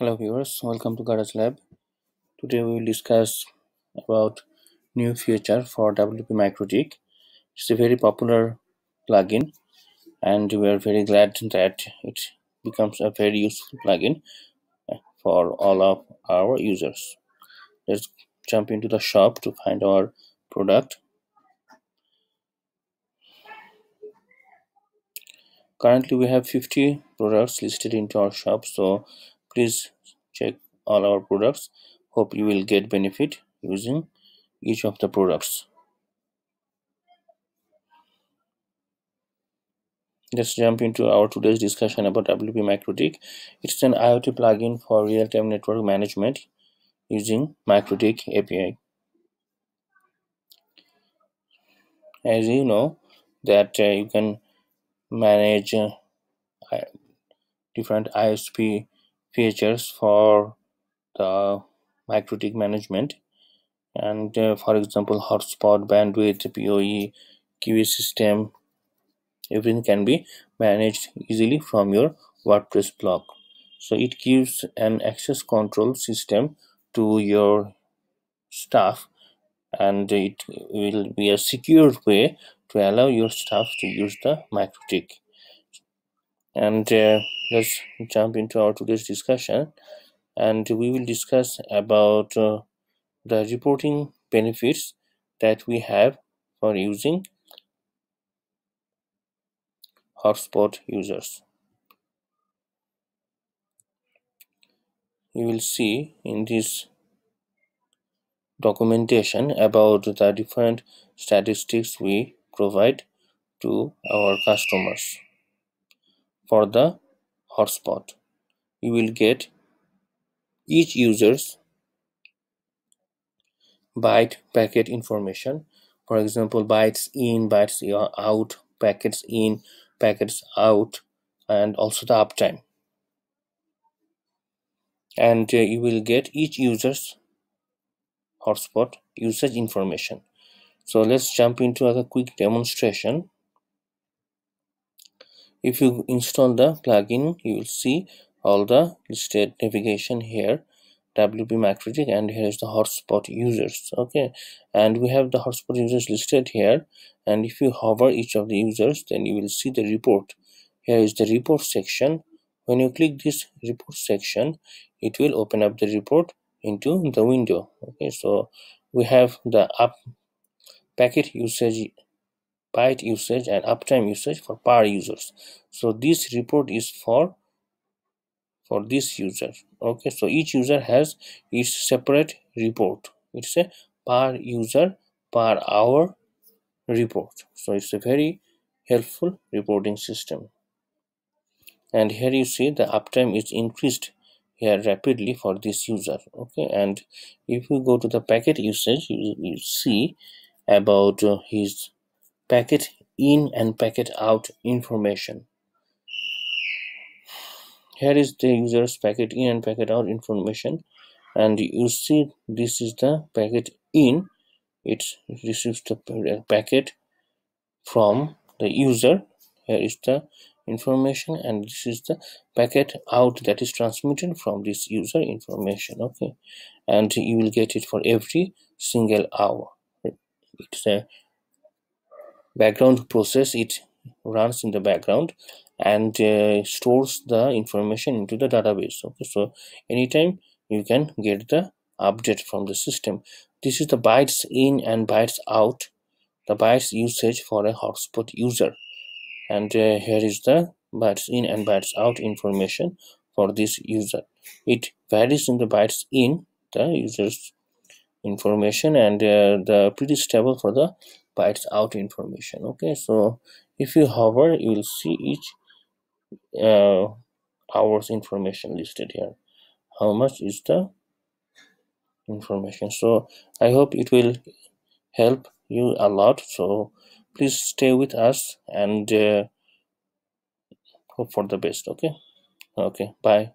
Hello viewers, welcome to QoS Lab. Today we will discuss about new feature for WP MikroTik. It's a very popular plugin and we are very glad that it becomes a very useful plugin for all of our users. Let's jump into the shop to find our product. Currently we have 50 products listed into our shop, so please check all our products. Hope you will get benefit using each of the products. Let's jump into our today's discussion about WP MikroTik. It's an IoT plugin for real-time network management using MikroTik API. As you know that you can manage different ISP features for the MikroTik management, and for example hotspot, bandwidth, PoE, QoS system, everything can be managed easily from your WordPress blog. So it gives an access control system to your staff, and it will be a secure way to allow your staff to use the MikroTik. And let's jump into our today's discussion, and we will discuss about the reporting benefits that we have for using hotspot users. You will see in this documentation about the different statistics we provide to our customers. For the hotspot, you will get each user's byte packet information. For example, bytes in, bytes out, packets in, packets out, and also the uptime. And you will get each user's hotspot usage information. So let's jump into a quick demonstration. If you install the plugin, you will see all the listed navigation here, WP MikroTik, and here is the hotspot users. Okay, and we have the hotspot users listed here, and if you hover each of the users, then you will see the report. Here is the report section. When you click this report section, it will open up the report into the window. Okay, so we have the packet usage, byte usage, and uptime usage for per users. So this report is for this user. Okay, so each user has its separate report. It's a per user per hour report, so it's a very helpful reporting system. And here you see the uptime is increased here rapidly for this user. Okay, and if you go to the packet usage, you see about his packet in and packet out information. Here is the user's packet in and packet out information, and you see this is the packet in. It receives the packet from the user. Here is the information, and this is the packet out that is transmitted from this user information. Okay, and you will get it for every single hour. It's a background process. It runs in the background and stores the information into the database. Okay, so anytime you can get the update from the system. This is the bytes in and bytes out, the bytes usage for a hotspot user, and here is the bytes in and bytes out information for this user. It varies in the bytes in, the user's information, and the pretty stable for the bytes out information. Okay, so if you hover, you will see each hour's information listed here, how much is the information. So I hope it will help you a lot, so please stay with us and hope for the best. Okay, bye.